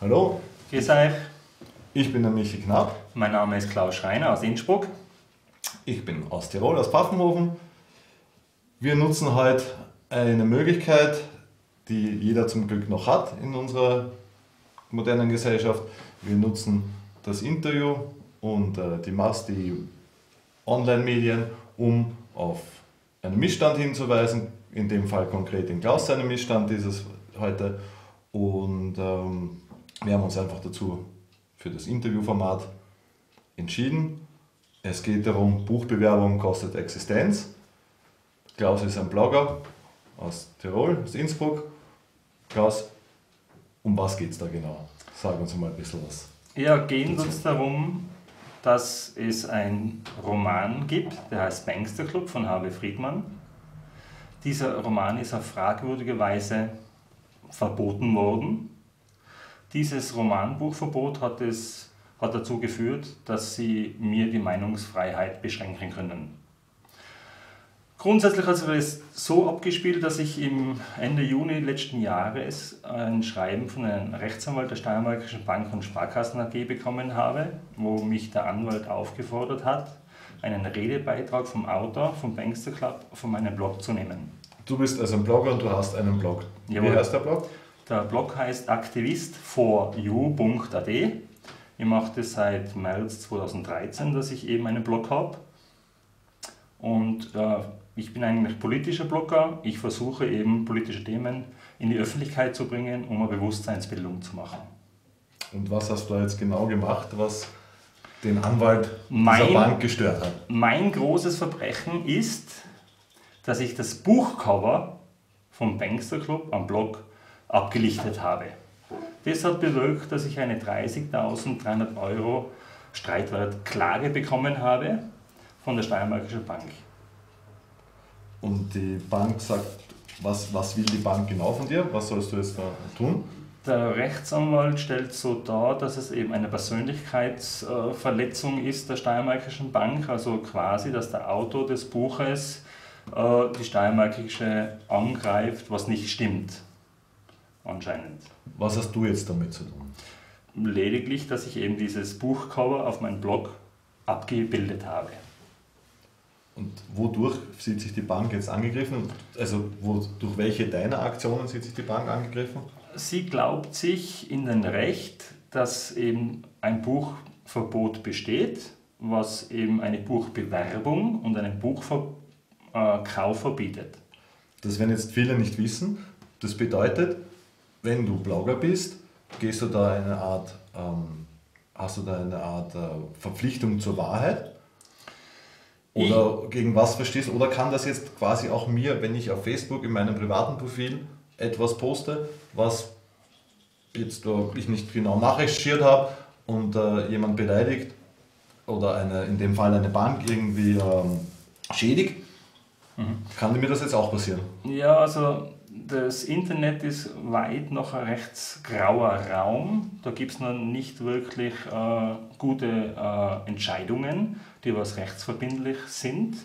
Hallo. Grüß euch. Ich bin der Michi Knapp. Mein Name ist Klaus Schreiner aus Innsbruck. Ich bin aus Tirol, aus Pfaffenhofen. Wir nutzen heute eine Möglichkeit, die jeder zum Glück noch hat in unserer modernen Gesellschaft. Wir nutzen das Interview und die Online-Medien, um auf einen Missstand hinzuweisen. In dem Fall konkret in Klaus seinem Missstand ist es heute. Und wir haben uns einfach dazu für das Interviewformat entschieden. Es geht darum, Buchbewerbung kostet Existenz. Klaus ist ein Blogger aus Tirol, aus Innsbruck. Klaus, um was geht es da genau? Sag uns mal ein bisschen was. Ja, geht uns darum, dass es einen Roman gibt, der heißt Bankster Club von Harvey Friedmann. Dieser Roman ist auf fragwürdige Weise verboten worden. Dieses Romanbuchverbot hat dazu geführt, dass sie mir die Meinungsfreiheit beschränken können. Grundsätzlich hat sich das so abgespielt, dass ich im Ende Juni letzten Jahres ein Schreiben von einem Rechtsanwalt der Steiermärkischen Bank und Sparkassen AG bekommen habe, wo mich der Anwalt aufgefordert hat, einen Redebeitrag vom Autor, vom Bankster Club, von meinem Blog zu nehmen. Du bist also ein Blogger und du hast einen Blog. Jawohl. Wie heißt der Blog? Der Blog heißt aktivist4you.de. Ich mache das seit März 2013, dass ich eben einen Blog habe. Und ich bin eigentlich politischer Blogger. Ich versuche eben politische Themen in die Öffentlichkeit zu bringen, um eine Bewusstseinsbildung zu machen. Und was hast du da jetzt genau gemacht, was den Anwalt dieser Bank gestört hat? Mein großes Verbrechen ist, dass ich das Buchcover vom Bankster Club am Blog abgelichtet habe. Das hat bewirkt, dass ich eine 30.300 € Streitwertklage bekommen habe von der Steiermärkischen Bank. Und die Bank sagt, was will die Bank genau von dir? Was sollst du jetzt da tun? Der Rechtsanwalt stellt so dar, dass es eben eine Persönlichkeitsverletzung ist der Steiermärkischen Bank, also quasi, dass der Autor des Buches die Steiermärkische angreift, was nicht stimmt, anscheinend. Was hast du jetzt damit zu tun? Lediglich, dass ich eben dieses Buchcover auf meinem Blog abgebildet habe. Und wodurch sieht sich die Bank jetzt angegriffen? Also durch welche deiner Aktionen sieht sich die Bank angegriffen? Sie glaubt sich in den Recht, dass eben ein Buchverbot besteht, was eben eine Buchbewerbung und einen Buchkauf verbietet. Das werden jetzt viele nicht wissen. Das bedeutet, wenn du Blogger bist, hast du da eine Art Verpflichtung zur Wahrheit? Oder gegen was verstehst du? Oder kann das jetzt quasi auch mir, wenn ich auf Facebook in meinem privaten Profil etwas poste, was jetzt ich nicht genau nachrecherchiert habe und jemand beleidigt oder in dem Fall eine Bank irgendwie schädigt, kann mir das jetzt auch passieren? Ja, also das Internet ist weit noch ein rechtsgrauer Raum. Da gibt es noch nicht wirklich gute Entscheidungen, die was rechtsverbindlich sind.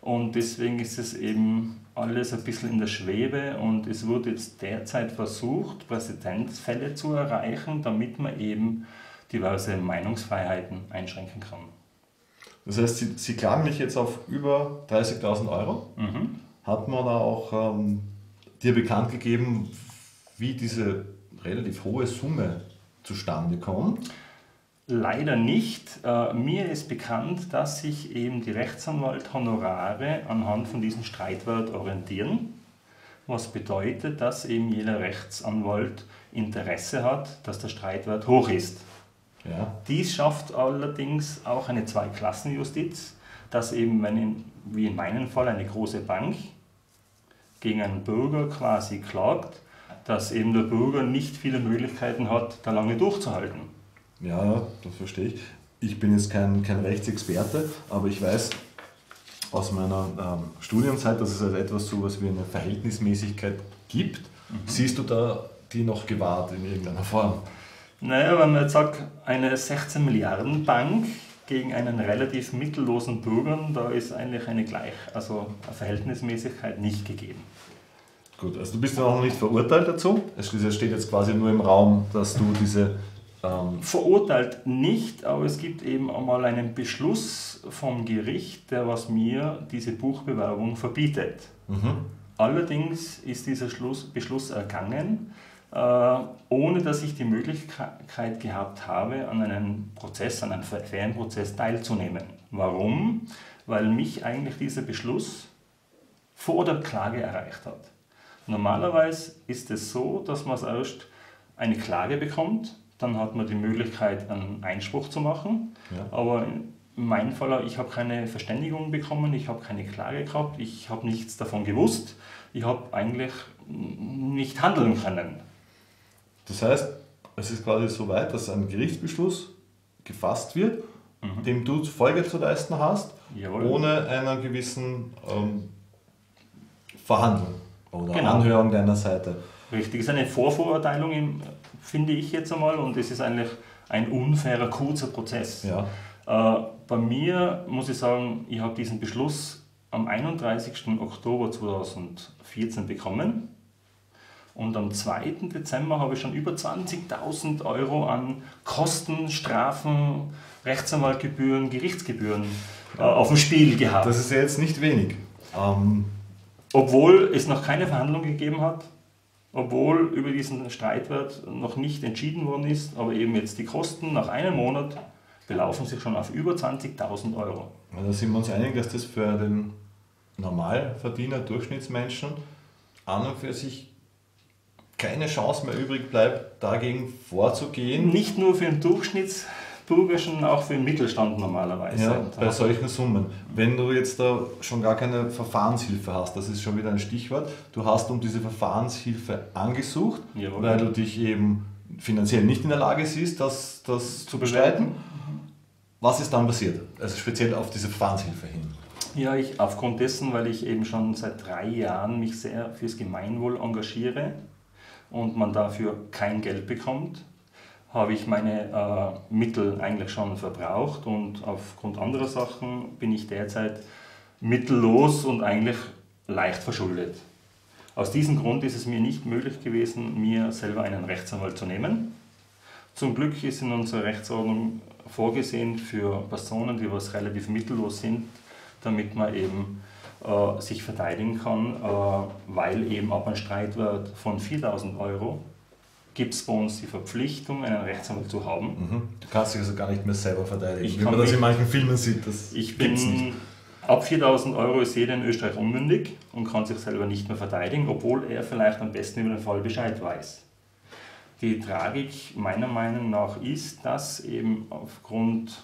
Und deswegen ist es eben alles ein bisschen in der Schwebe und es wird jetzt derzeit versucht, Präzedenzfälle zu erreichen, damit man eben diverse Meinungsfreiheiten einschränken kann. Das heißt, Sie klagen mich jetzt auf über 30.000 €. Hat man da auch dir bekannt gegeben, wie diese relativ hohe Summe zustande kommt? Leider nicht. Mir ist bekannt, dass sich eben die Rechtsanwaltshonorare anhand von diesem Streitwert orientieren, was bedeutet, dass eben jeder Rechtsanwalt Interesse hat, dass der Streitwert hoch ist. Ja. Dies schafft allerdings auch eine Zweiklassenjustiz, dass eben, wie in meinem Fall, eine große Bank gegen einen Bürger quasi klagt, dass eben der Bürger nicht viele Möglichkeiten hat, da lange durchzuhalten. Ja, das verstehe ich. Ich bin jetzt kein Rechtsexperte, aber ich weiß aus meiner Studienzeit, dass es also etwas so etwas wie eine Verhältnismäßigkeit gibt. Siehst du da die noch gewahrt in irgendeiner Form? Naja, wenn man jetzt sagt, eine 16 Milliarden Bank gegen einen relativ mittellosen Bürger, da ist eigentlich eine Verhältnismäßigkeit nicht gegeben. Gut, also du bist ja noch nicht verurteilt dazu. Es steht jetzt quasi nur im Raum, dass du diese... Verurteilt nicht, aber es gibt eben einmal einen Beschluss vom Gericht, der was mir diese Buchbewerbung verbietet. Mhm. Allerdings ist dieser Beschluss ergangen, ohne dass ich die Möglichkeit gehabt habe, an einem Prozess, an einem fairen Prozess teilzunehmen. Warum? Weil mich eigentlich dieser Beschluss vor der Klage erreicht hat. Normalerweise ist es so, dass man erst eine Klage bekommt, dann hat man die Möglichkeit, einen Einspruch zu machen. Ja. Aber in meinem Fall, ich habe keine Verständigung bekommen, ich habe keine Klage gehabt, ich habe nichts davon gewusst, ich habe eigentlich nicht handeln können. Das heißt, es ist quasi so weit, dass ein Gerichtsbeschluss gefasst wird, dem du Folge zu leisten hast, jawohl, ohne einer gewissen Verhandlung oder genau, Anhörung deiner Seite. Richtig, es ist eine Vorverurteilung, finde ich jetzt einmal, und es ist eigentlich ein unfairer, kurzer Prozess. Ja. Bei mir muss ich sagen, ich habe diesen Beschluss am 31. Oktober 2014 bekommen und am 2. Dezember habe ich schon über 20.000 Euro an Kosten, Strafen, Rechtsanwaltgebühren, Gerichtsgebühren auf dem Spiel gehabt. Das ist ja jetzt nicht wenig. Obwohl es noch keine Verhandlung gegeben hat, obwohl über diesen Streitwert noch nicht entschieden worden ist, aber eben jetzt die Kosten nach einem Monat belaufen sich schon auf über 20.000 Euro. Ja, da sind wir uns einig, dass das für den Normalverdiener, Durchschnittsmenschen an und für sich keine Chance mehr übrig bleibt, dagegen vorzugehen. Nicht nur für den Durchschnittsbürger, sondern auch für den Mittelstand normalerweise. Ja, bei solchen Summen. Wenn du jetzt da schon gar keine Verfahrenshilfe hast, das ist schon wieder ein Stichwort, du hast um diese Verfahrenshilfe angesucht, jawohl, weil du dich eben finanziell nicht in der Lage siehst, das zu bestreiten. Was ist dann passiert? Also speziell auf diese Verfahrenshilfe hin. Ja, aufgrund dessen, weil ich eben schon seit 3 Jahren mich sehr fürs Gemeinwohl engagiere und man dafür kein Geld bekommt, habe ich meine Mittel eigentlich schon verbraucht und aufgrund anderer Sachen bin ich derzeit mittellos und eigentlich leicht verschuldet. Aus diesem Grund ist es mir nicht möglich gewesen, mir selber einen Rechtsanwalt zu nehmen. Zum Glück ist in unserer Rechtsordnung vorgesehen für Personen, die was relativ mittellos sind, damit man eben sich verteidigen kann, weil eben ab einem Streitwert von 4.000 Euro gibt es bei uns die Verpflichtung, einen Rechtsanwalt zu haben. Mhm. Du kannst dich also gar nicht mehr selber verteidigen, wie man das in manchen Filmen sieht, das gibt's nicht. Ab 4.000 Euro ist jeder in Österreich unmündig und kann sich selber nicht mehr verteidigen, obwohl er vielleicht am besten über den Fall Bescheid weiß. Die Tragik meiner Meinung nach ist, dass eben aufgrund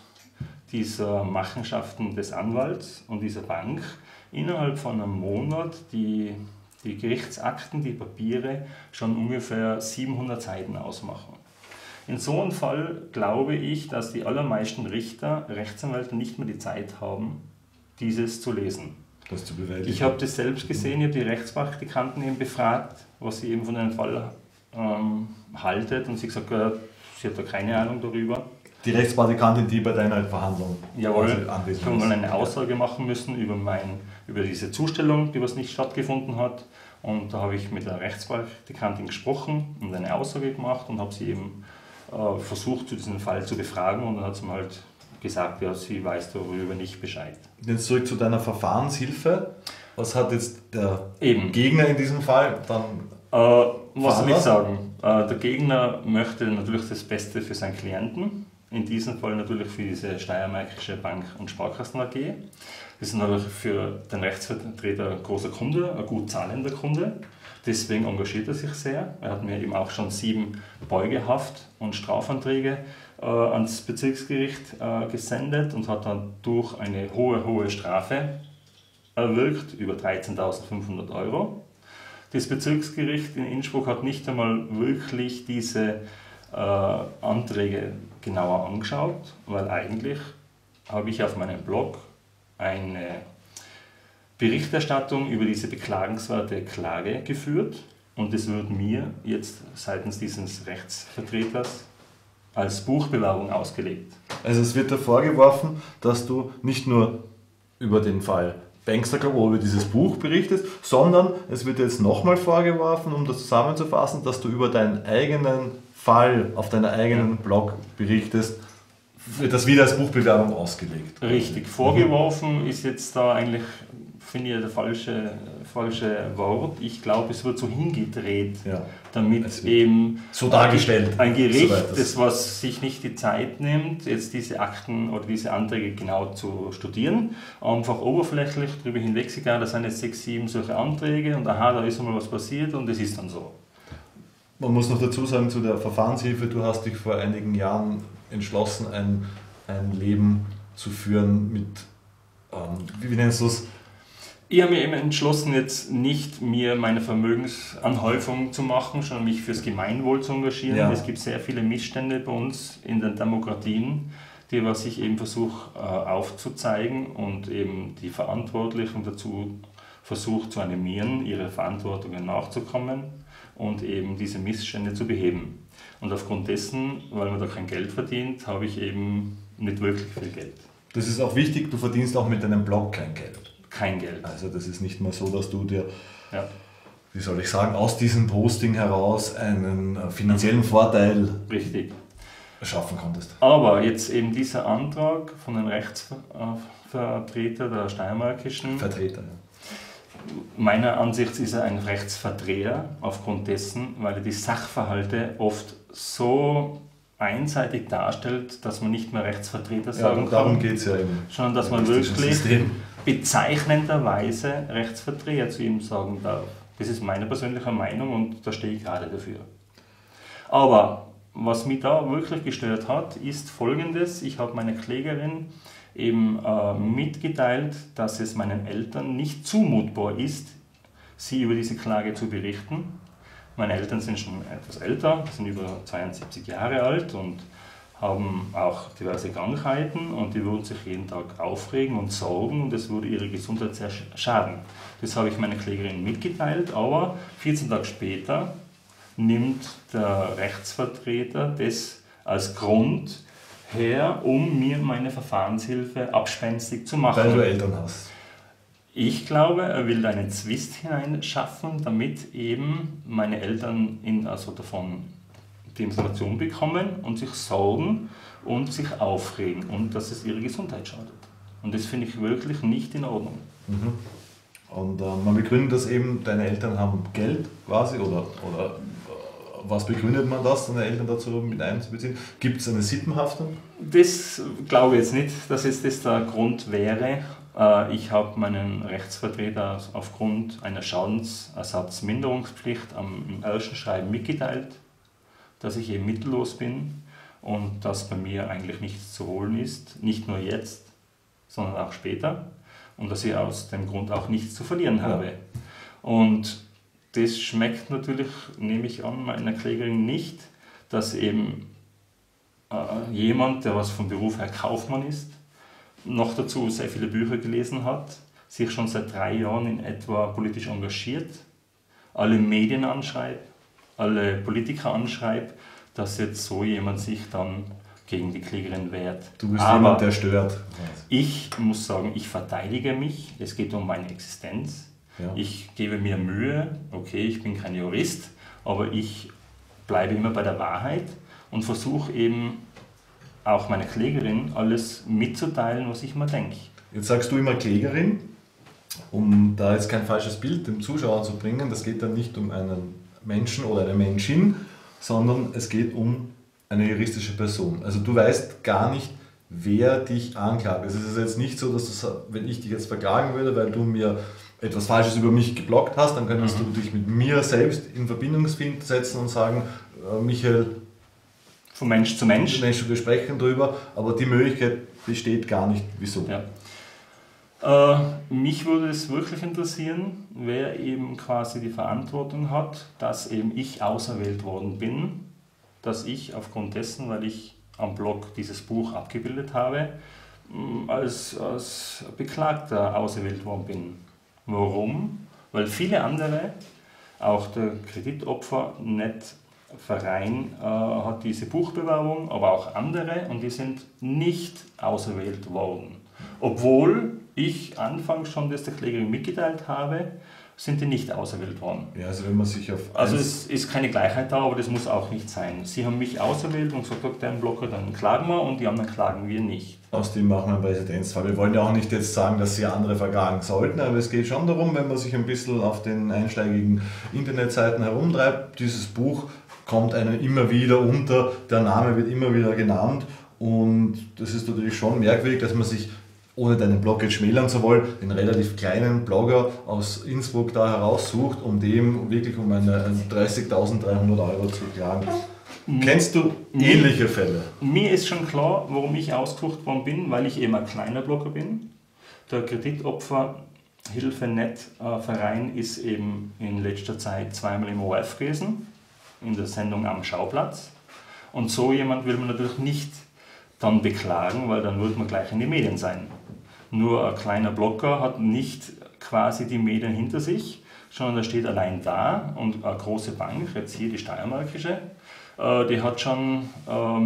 dieser Machenschaften des Anwalts und dieser Bank innerhalb von einem Monat die Gerichtsakten, die Papiere schon ungefähr 700 Seiten ausmachen. In so einem Fall glaube ich, dass die allermeisten Richter, Rechtsanwälte nicht mehr die Zeit haben, dieses zu lesen. Das zu bewältigen. Ich habe das selbst gesehen, ich habe die Rechtspraktikanten eben befragt, was sie eben von einem Fall haltet, und sie gesagt, sie hat da keine Ahnung darüber. Die Rechtspraktikantin, die bei deiner Verhandlung anwesend ist. Ich habe eine Aussage machen müssen über diese Zustellung, die was nicht stattgefunden hat. Und da habe ich mit der Rechtspraktikantin gesprochen und eine Aussage gemacht und habe sie eben versucht, zu diesem Fall zu befragen. Und dann hat sie mir halt gesagt, ja, sie weiß darüber nicht Bescheid. Jetzt zurück zu deiner Verfahrenshilfe. Was hat jetzt der Gegner in diesem Fall dann... was soll ich sagen? Der Gegner möchte natürlich das Beste für seinen Klienten. In diesem Fall natürlich für diese Steiermärkische Bank und Sparkassen AG. Das ist natürlich für den Rechtsvertreter ein großer Kunde, ein gut zahlender Kunde. Deswegen engagiert er sich sehr. Er hat mir eben auch schon 7 Beugehaft- und Strafanträge ans Bezirksgericht gesendet und hat dann durch eine hohe Strafe erwirkt, über 13.500 Euro. Das Bezirksgericht in Innsbruck hat nicht einmal wirklich diese Anträge genauer angeschaut, weil eigentlich habe ich auf meinem Blog eine Berichterstattung über diese beklagenswerte Klage geführt und es wird mir jetzt seitens dieses Rechtsvertreters als Buchbewerbung ausgelegt. Also es wird dir vorgeworfen, dass du nicht nur über den Fall Bankster Club oder über dieses Buch berichtest, sondern es wird dir jetzt nochmal vorgeworfen, um das zusammenzufassen, dass du über deinen eigenen Fall auf deinem eigenen Blog berichtest, wird das wieder als Buchbewerbung ausgelegt. Richtig, vorgeworfen ist jetzt da eigentlich, finde ich, das falsche Wort. Ich glaube, es wird so hingedreht, damit eben so dargestellt ein Gericht, das was sich nicht die Zeit nimmt, jetzt diese Akten oder diese Anträge genau zu studieren, einfach oberflächlich darüber hinweggegangen, da sind jetzt 6, 7 solche Anträge und aha, da ist einmal was passiert und es ist dann so. Man muss noch dazu sagen, zu der Verfahrenshilfe, du hast dich vor einigen Jahren entschlossen, ein Leben zu führen mit, wie nennst du es? Ich habe mich eben entschlossen, jetzt nicht mir meine Vermögensanhäufung zu machen, sondern mich fürs Gemeinwohl zu engagieren. Ja. Es gibt sehr viele Missstände bei uns in den Demokratien, die was ich eben versuche aufzuzeigen und eben die Verantwortlichen dazu versuche zu animieren, ihre Verantwortungen nachzukommen und eben diese Missstände zu beheben. Und aufgrund dessen, weil man da kein Geld verdient, habe ich eben nicht wirklich viel Geld. Das ist auch wichtig, du verdienst auch mit deinem Blog kein Geld. Kein Geld. Also das ist nicht mal so, dass du dir, wie soll ich sagen, aus diesem Posting heraus einen finanziellen Vorteil schaffen konntest. Aber jetzt eben dieser Antrag von den Rechtsvertreter der Steiermärkischen Vertreter, meiner Ansicht ist er ein Rechtsverdreher aufgrund dessen, weil er die Sachverhalte oft so einseitig darstellt, dass man nicht mehr Rechtsvertreter sagen kann. Darum geht es ja eben. Sondern dass man wirklich bezeichnenderweise Rechtsverdreher zu ihm sagen darf. Das ist meine persönliche Meinung und da stehe ich gerade dafür. Aber was mich da wirklich gestört hat, ist Folgendes. Ich habe meine Klägerin eben mitgeteilt, dass es meinen Eltern nicht zumutbar ist, sie über diese Klage zu berichten. Meine Eltern sind schon etwas älter, sind über 72 Jahre alt und haben auch diverse Krankheiten und die würden sich jeden Tag aufregen und sorgen und das würde ihre Gesundheit sehr schaden. Das habe ich meiner Klägerin mitgeteilt, aber 14 Tage später nimmt der Rechtsvertreter das als Grund her, um mir meine Verfahrenshilfe abspenstig zu machen. Weil du Eltern hast. Ich glaube, er will einen Zwist hineinschaffen, damit eben meine Eltern davon die Information bekommen und sich sorgen und sich aufregen und dass es ihre Gesundheit schadet. Und das finde ich wirklich nicht in Ordnung. Mhm. Und man begründet das eben, deine Eltern haben Geld quasi oder was begründet man das, deine Eltern dazu mit einzubeziehen? Gibt es eine Sippenhaftung? Das glaube ich jetzt nicht, dass jetzt das der Grund wäre. Ich habe meinen Rechtsvertreter aufgrund einer Schadensersatzminderungspflicht im ersten Schreiben mitgeteilt, dass ich eben mittellos bin und dass bei mir eigentlich nichts zu holen ist, nicht nur jetzt, sondern auch später und dass ich aus dem Grund auch nichts zu verlieren habe. Und das schmeckt natürlich, nehme ich an, meiner Klägerin nicht, dass eben jemand, der was vom Beruf her Kaufmann ist, noch dazu sehr viele Bücher gelesen hat, sich schon seit 3 Jahren in etwa politisch engagiert, alle Medien anschreibt, alle Politiker anschreibt, dass jetzt so jemand sich dann gegen die Klägerin wehrt. Du bist aber jemand, der stört. Ich muss sagen, ich verteidige mich, es geht um meine Existenz. Ja. Ich gebe mir Mühe, okay, ich bin kein Jurist, aber ich bleibe immer bei der Wahrheit und versuche eben auch meiner Klägerin alles mitzuteilen, was ich mir denke. Jetzt sagst du immer Klägerin, um da jetzt kein falsches Bild dem Zuschauer zu bringen, das geht dann nicht um einen Menschen oder eine Menschin, sondern es geht um eine juristische Person. Also du weißt gar nicht, wer dich anklagt. Es ist jetzt nicht so, dass du, wenn ich dich jetzt verklagen würde, weil du mir etwas Falsches über mich gebloggt hast, dann könntest du dich mit mir selbst in Verbindung setzen und sagen, Michael, von Mensch zu Mensch. Wir sprechen darüber, aber die Möglichkeit besteht gar nicht. Wieso? Ja. Mich würde es wirklich interessieren, wer eben quasi die Verantwortung hat, dass eben ich auserwählt worden bin, dass ich aufgrund dessen, weil ich am Blog dieses Buch abgebildet habe, als Beklagter auserwählt worden bin. Warum? Weil viele andere, auch der Kreditopfer, nicht Verein hat diese Buchbewerbung, aber auch andere und die sind nicht auserwählt worden. Obwohl ich anfangs schon das der Kollegin mitgeteilt habe, sind die nicht auserwählt worden. Ja, also wenn man sich auf... Also es ist keine Gleichheit da, aber das muss auch nicht sein. Sie haben mich auserwählt und gesagt, okay, deinen Blocker, dann klagen wir, und die anderen klagen wir nicht. Aus dem machen wir einen Präzedenzfall. Wir wollen ja auch nicht jetzt sagen, dass sie andere verklagen sollten, aber es geht schon darum, wenn man sich ein bisschen auf den einschlägigen Internetseiten herumtreibt, dieses Buch kommt einem immer wieder unter, der Name wird immer wieder genannt, und das ist natürlich schon merkwürdig, dass man sich, ohne deinen Blog jetzt schmälern zu wollen, den relativ kleinen Blogger aus Innsbruck da heraussucht, um dem wirklich um eine 30.300 € zu klagen. Kennst du ähnliche Fälle? Mir ist schon klar, warum ich ausgesucht worden bin, weil ich eben ein kleiner Blogger bin. Der Kreditopferhilfe-Net-Verein ist eben in letzter Zeit zweimal im ORF gewesen, in der Sendung Am Schauplatz. Und so jemand will man natürlich nicht dann beklagen, weil dann wird man gleich in den Medien sein. Nur ein kleiner Blogger hat nicht quasi die Medien hinter sich, sondern er steht allein da, und eine große Bank, jetzt hier die Steiermärkische, die hat schon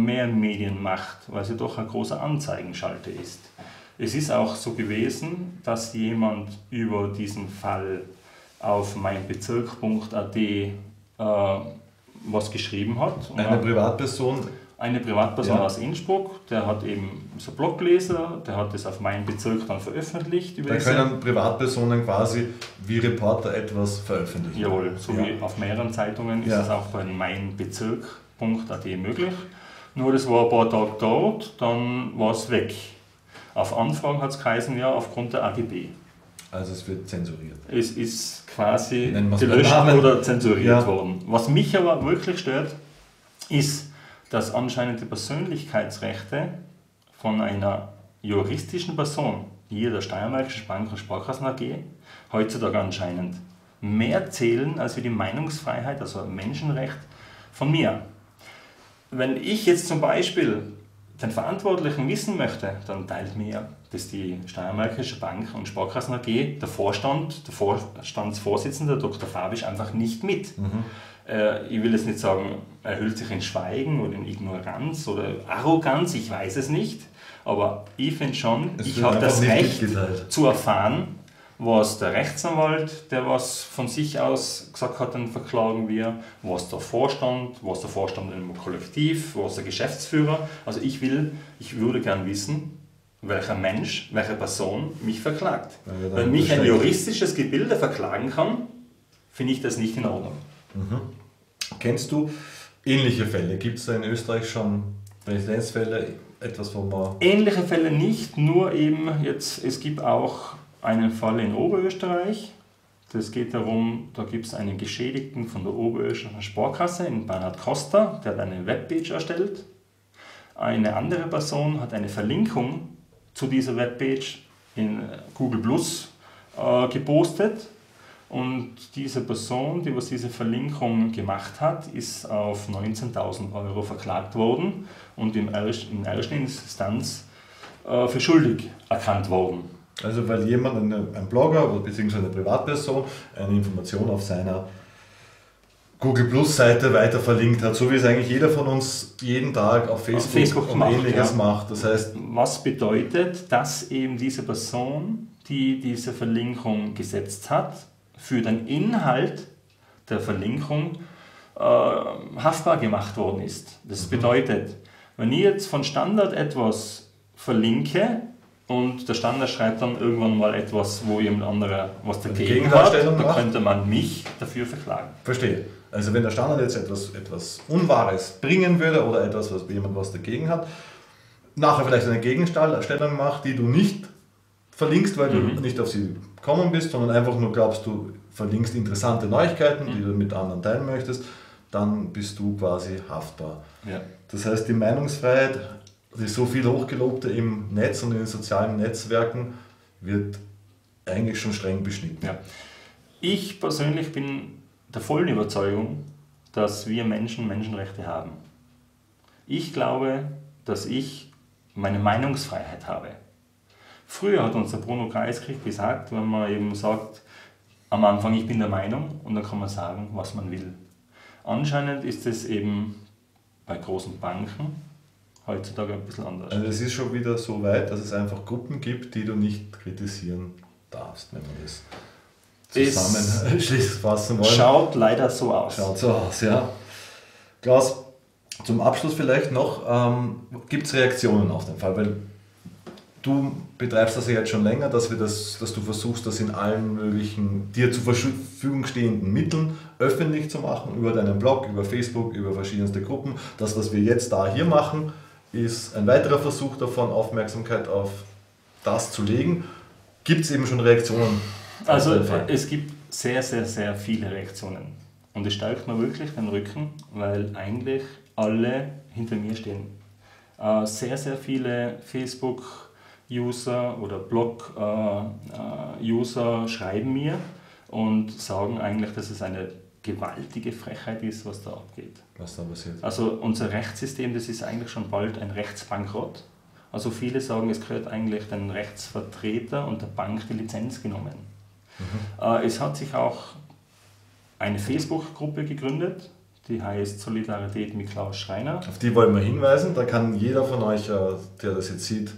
mehr Medienmacht, weil sie doch ein großer Anzeigenschalter ist. Es ist auch so gewesen, dass jemand über diesen Fall auf meinbezirk.at was geschrieben hat. Eine Privatperson? Eine Privatperson, ja, aus Innsbruck, der hat eben so Blogleser, der hat das auf meinen Bezirk dann veröffentlicht. Da können Privatpersonen quasi wie Reporter etwas veröffentlichen. Jawohl, so ja, wie auf mehreren Zeitungen ist es auch bei meinbezirk.at möglich. Nur das war ein paar Tage dort, dann war es weg. Auf Anfragen hat es geheißen, ja, aufgrund der AGB. Also es wird zensuriert. Es ist quasi gelöscht oder zensuriert worden. Was mich aber wirklich stört, ist, dass anscheinend die Persönlichkeitsrechte von einer juristischen Person, hier der Steiermärkischen Bank und Sparkassen AG, heutzutage anscheinend mehr zählen als die Meinungsfreiheit, also Menschenrecht von mir. Wenn ich jetzt zum Beispiel den Verantwortlichen wissen möchte, dann teilt mir das die Steiermärkische Bank und Sparkassen AG, der Vorstand, der Vorstandsvorsitzende, Dr. Fabisch, einfach nicht mit. Ich will jetzt nicht sagen, er hüllt sich in Schweigen oder in Ignoranz oder Arroganz, ich weiß es nicht. Aber ich finde schon, ich habe das Recht zu erfahren, was der Rechtsanwalt, der was von sich aus gesagt hat, dann verklagen wir, was der Vorstand im Kollektiv, was der Geschäftsführer. Also ich würde gern wissen, welcher Mensch, welche Person mich verklagt. Wenn mich ein juristisches Gebilde verklagen kann, finde ich das nicht in Ordnung. Mhm. Kennst du ähnliche Fälle? Gibt es da in Österreich schon Präzedenzfälle, etwas, wo man... Ähnliche Fälle nicht, nur eben jetzt, es gibt auch einen Fall in Oberösterreich. Das geht darum, da gibt es einen Geschädigten von der Oberösterreichischen Sparkasse, in Bernhard Costa, der hat eine Webpage erstellt. Eine andere Person hat eine Verlinkung zu dieser Webpage in Google Plus gepostet. Und diese Person, die was diese Verlinkung gemacht hat, ist auf 19.000 € verklagt worden und in erster Instanz für schuldig erkannt worden. Also weil jemand, ein Blogger bzw. eine Privatperson, eine Information auf seiner Google Plus Seite weiter verlinkt hat, so wie es eigentlich jeder von uns jeden Tag auf Facebook und Ähnliches macht. Das heißt, was bedeutet, dass eben diese Person, die diese Verlinkung gesetzt hat, für den Inhalt der Verlinkung haftbar gemacht worden ist. Das bedeutet, wenn ich jetzt von Standard etwas verlinke und der Standard schreibt dann irgendwann mal etwas, wo jemand anderer was dagegen hat, dann könnte man mich dafür verklagen. Verstehe. Also wenn der Standard jetzt etwas Unwahres bringen würde oder etwas, was jemand was dagegen hat, nachher vielleicht eine Gegenstellung macht, die du nicht verlinkst, weil du nicht auf sie gekommen bist, sondern einfach nur glaubst, du verlinkst interessante Neuigkeiten, die du mit anderen teilen möchtest, dann bist du quasi haftbar. Ja. Das heißt, die Meinungsfreiheit, die so viel hochgelobte im Netz und in den sozialen Netzwerken, wird eigentlich schon streng beschnitten. Ja. Ich persönlich bin der vollen Überzeugung, dass wir Menschen Menschenrechte haben. Ich glaube, dass ich meine Meinungsfreiheit habe. Früher hat uns der Bruno Kreisky gesagt, wenn man eben sagt, am Anfang, ich bin der Meinung, und dann kann man sagen, was man will. Anscheinend ist es eben bei großen Banken heutzutage ein bisschen anders. Also es ist schon wieder so weit, dass es einfach Gruppen gibt, die du nicht kritisieren darfst, wenn man das zusammenschließend fassen wollen. Schaut leider so aus. Schaut so aus, ja. Klaus, zum Abschluss vielleicht noch, gibt es Reaktionen auf den Fall? Weil du betreibst das ja jetzt schon länger, dass du versuchst, das in allen möglichen dir zur Verfügung stehenden Mitteln öffentlich zu machen, über deinen Blog, über Facebook, über verschiedenste Gruppen. Das, was wir jetzt hier machen, ist ein weiterer Versuch davon, Aufmerksamkeit auf das zu legen. Gibt es eben schon Reaktionen? Also es gibt sehr, sehr, sehr viele Reaktionen. Und es steigt mir wirklich den Rücken, weil eigentlich alle hinter mir stehen. Sehr, sehr viele Facebook-User oder Blog-User schreiben mir und sagen eigentlich, dass es eine gewaltige Frechheit ist, was da abgeht. Was da passiert? Also unser Rechtssystem, das ist eigentlich schon bald ein Rechtsbankrott. Also viele sagen, es gehört eigentlich dem Rechtsvertreter und der Bank die Lizenz genommen. Mhm. Es hat sich auch eine Facebook-Gruppe gegründet, die heißt Solidarität mit Klaus Schreiner. Auf die wollen wir hinweisen, da kann jeder von euch, der das jetzt sieht,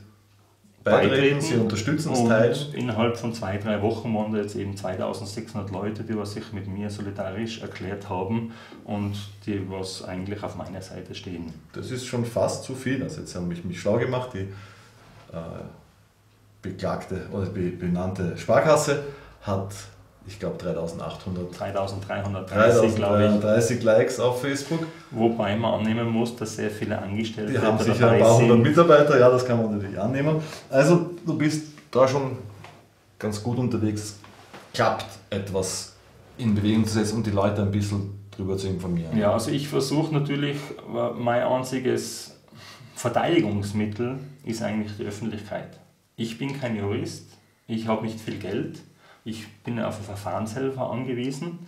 beitreten, sie unterstützen und teilen. Innerhalb von 2-3 Wochen waren da jetzt eben 2600 Leute, die was sich mit mir solidarisch erklärt haben und die was eigentlich auf meiner Seite stehen. Das ist schon fast zu viel, also jetzt haben mich schlau gemacht, die beklagte oder benannte Sparkasse hat, ich glaube, 3.330 Likes auf Facebook. Wobei man annehmen muss, dass sehr viele Angestellte dabei sind. Die haben sicher ein paar hundert Mitarbeiter, ja, das kann man natürlich annehmen. Also du bist da schon ganz gut unterwegs. Klappt etwas in Bewegung zu setzen und die Leute ein bisschen darüber zu informieren. Ja, also ich versuche natürlich, mein einziges Verteidigungsmittel ist eigentlich die Öffentlichkeit. Ich bin kein Jurist, ich habe nicht viel Geld. Ich bin auf einen Verfahrenshelfer angewiesen.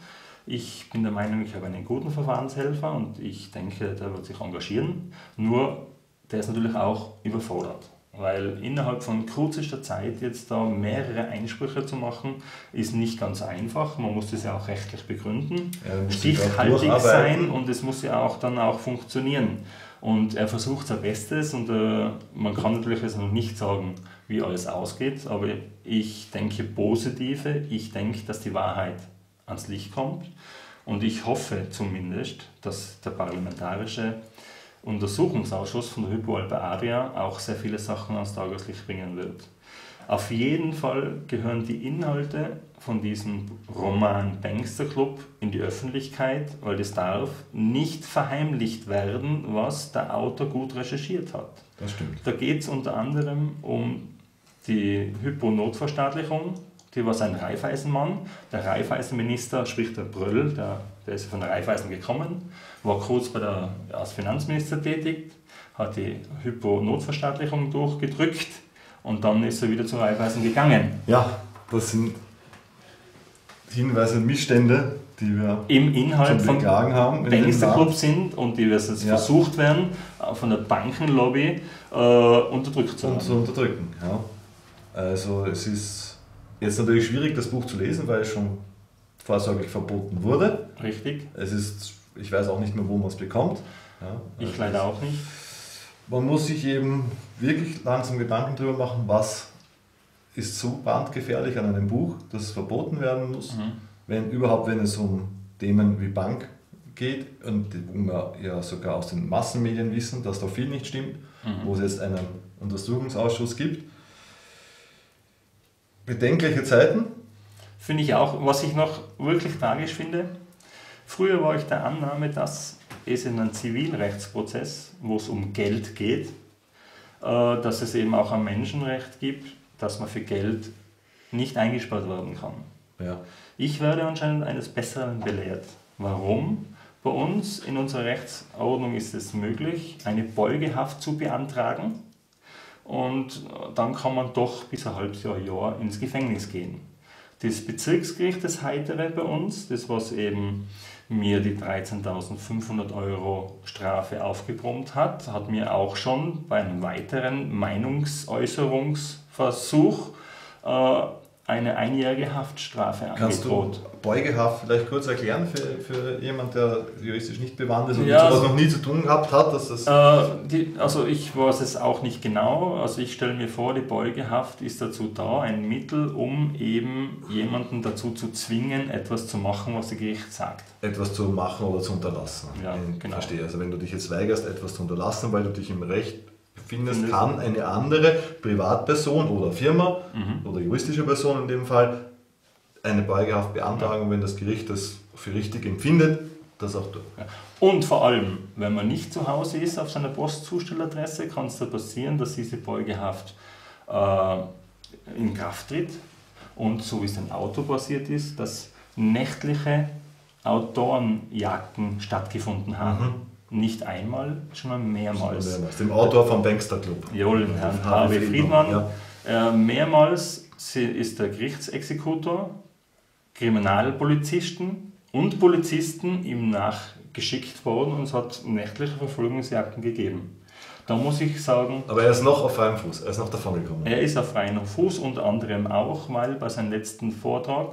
Ich bin der Meinung, ich habe einen guten Verfahrenshelfer und ich denke, der wird sich engagieren. Nur, der ist natürlich auch überfordert, weil innerhalb von kürzester Zeit jetzt da mehrere Einsprüche zu machen, ist nicht ganz einfach. Man muss das ja auch rechtlich begründen, stichhaltig sein und es muss ja auch dann auch funktionieren. Und er versucht sein Bestes und man kann natürlich jetzt noch nicht sagen, wie alles ausgeht, aber ich denke positive, ich denke, dass die Wahrheit ans Licht kommt und ich hoffe zumindest, dass der parlamentarische Untersuchungsausschuss von der Hypo-Alpe-Adria auch sehr viele Sachen ans Tageslicht bringen wird. Auf jeden Fall gehören die Inhalte von diesem Roman Bankster Club in die Öffentlichkeit, weil das darf nicht verheimlicht werden, was der Autor gut recherchiert hat. Das stimmt. Da geht es unter anderem um die Hypo-Notverstaatlichung, die war sein Raiffeisenmann. Der Raiffeisenminister, sprich der Bröll, der ist von Raiffeisen gekommen, war kurz als Finanzminister tätig, hat die Hypo-Notverstaatlichung durchgedrückt. Und dann ist er wieder zu Raiffeisen gegangen. Ja, das sind Hinweise und Missstände, die wir im Inhalt vom Bankster Club sind und die wir jetzt versucht werden, von der Bankenlobby unterdrückt zu haben. Und zu unterdrücken, ja. Also es ist jetzt natürlich schwierig, das Buch zu lesen, weil es schon vorsorglich verboten wurde. Richtig. Es ist, ich weiß auch nicht mehr, wo man es bekommt. Ja, also ich leider auch nicht. Man muss sich eben wirklich langsam Gedanken darüber machen, was ist so brandgefährlich an einem Buch, dass es verboten werden muss, wenn es um Themen wie Bank geht und wo wir ja sogar aus den Massenmedien wissen, dass da viel nicht stimmt, wo es jetzt einen Untersuchungsausschuss gibt. Bedenkliche Zeiten. Finde ich auch. Was ich noch wirklich tragisch finde, früher war ich der Annahme, dass es in einem Zivilrechtsprozess, wo es um Geld geht, dass es eben auch ein Menschenrecht gibt, dass man für Geld nicht eingespart werden kann. Ja. Ich werde anscheinend eines Besseren belehrt. Warum? Bei uns in unserer Rechtsordnung ist es möglich, eine Beugehaft zu beantragen und dann kann man doch bis ein halbes Jahr, Jahr ins Gefängnis gehen. Das Bezirksgericht, das Heitere bei uns, das was eben mir die 13.500 € Strafe aufgebrummt hat, hat mir auch schon bei einem weiteren Meinungsäußerungsversuch eine einjährige Haftstrafe angedroht. Kannst du Beugehaft vielleicht kurz erklären für jemanden, der juristisch nicht bewandt ist und ja, sowas noch nie zu tun gehabt hat? Dass das also ich weiß es auch nicht genau. Also ich stelle mir vor, die Beugehaft ist dazu da, ein Mittel, um eben jemanden dazu zu zwingen, etwas zu machen, was das Gericht sagt. Etwas zu machen oder zu unterlassen. Ja, genau. Verstehe. Also wenn du dich jetzt weigerst, etwas zu unterlassen, weil du dich im Recht findest, kann eine andere Privatperson oder Firma oder juristische Person in dem Fall eine Beugehaft beantragen, wenn das Gericht das für richtig empfindet, das auch tut. Ja. Und vor allem, wenn man nicht zu Hause ist auf seiner Postzustelladresse, kann es da passieren, dass diese Beugehaft in Kraft tritt und so wie es im Auto passiert ist, dass nächtliche Autorenjagden stattgefunden haben. Nicht einmal, schon mehrmals. Dem Autor vom Bankster Club. Jawohl, Herrn Harvey Friedmann. Ja. Mehrmals ist der Gerichtsexekutor, Kriminalpolizisten und Polizisten ihm nachgeschickt worden und es hat nächtliche Verfolgungsjagden gegeben. Da muss ich sagen... Aber er ist noch auf freiem Fuß, er ist noch davon gekommen. Er ist auf freiem Fuß, unter anderem auch, weil bei seinem letzten Vortrag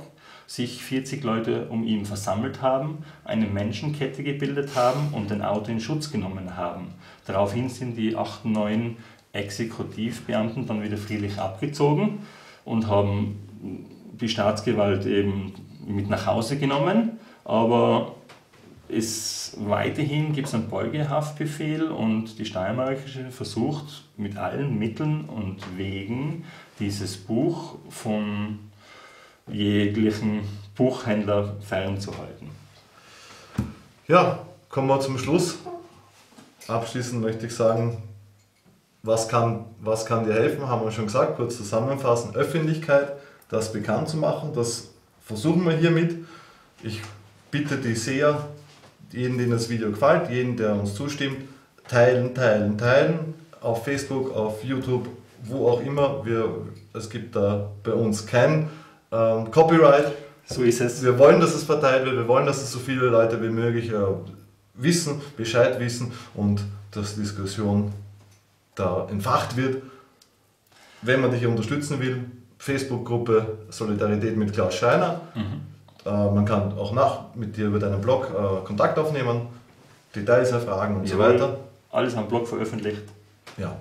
sich 40 Leute um ihn versammelt haben, eine Menschenkette gebildet haben und den Autor in Schutz genommen haben. Daraufhin sind die 8, 9 Exekutivbeamten dann wieder friedlich abgezogen und haben die Staatsgewalt eben mit nach Hause genommen. Aber weiterhin gibt es einen Beugehaftbefehl und die Steiermärkische versucht mit allen Mitteln und Wegen dieses Buch von jeglichen Buchhändler fernzuhalten. Ja, kommen wir zum Schluss. Abschließend möchte ich sagen, was kann dir helfen, haben wir schon gesagt, kurz zusammenfassen, Öffentlichkeit, das bekannt zu machen, das versuchen wir hiermit. Ich bitte dich sehr, jeden, dem das Video gefällt, jeden, der uns zustimmt, teilen, teilen, teilen, auf Facebook, auf YouTube, wo auch immer. Es gibt da bei uns kein Copyright, so ist es. Wir wollen, dass es verteilt wird, wir wollen, dass es so viele Leute wie möglich Bescheid wissen und dass Diskussion da entfacht wird. Wenn man dich hier unterstützen will, Facebook-Gruppe Solidarität mit Klaus Schreiner, man kann auch mit dir über deinen Blog Kontakt aufnehmen, Details erfragen und so weiter. Alles am Blog veröffentlicht. Ja.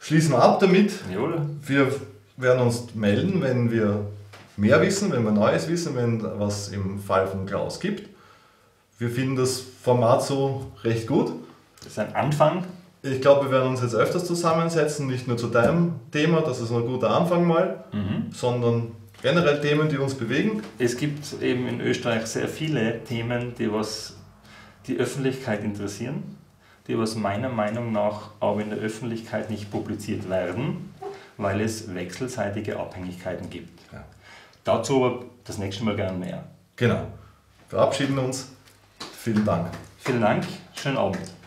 Schließen wir ab damit. Jawohl. Wir werden uns melden, wenn wir mehr wissen, wenn wir Neues wissen, wenn was im Fall von Klaus gibt. Wir finden das Format so recht gut. Das ist ein Anfang. Ich glaube, wir werden uns jetzt öfters zusammensetzen, nicht nur zu deinem Thema, das ist ein guter Anfang mal, sondern generell Themen, die uns bewegen. Es gibt eben in Österreich sehr viele Themen, die Öffentlichkeit interessieren, die was meiner Meinung nach auch in der Öffentlichkeit nicht publiziert werden, weil es wechselseitige Abhängigkeiten gibt. Ja. Dazu aber das nächste Mal gern mehr. Genau. Verabschieden uns. Vielen Dank. Vielen Dank. Schönen Abend.